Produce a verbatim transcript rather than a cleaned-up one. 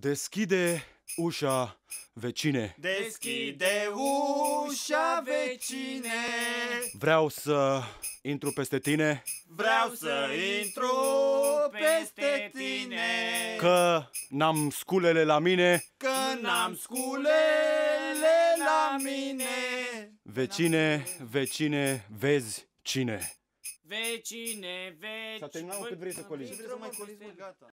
Deschide ușa, vecine. Deschide ușa, vecine. Vreau să intru peste tine. Vreau să intru peste tine. Că n-am sculele la mine. Că n-am sculele la mine. Vecine, vecine, vezi cine. Vecine, vecine. S-a terminat, cât vrei să colegi.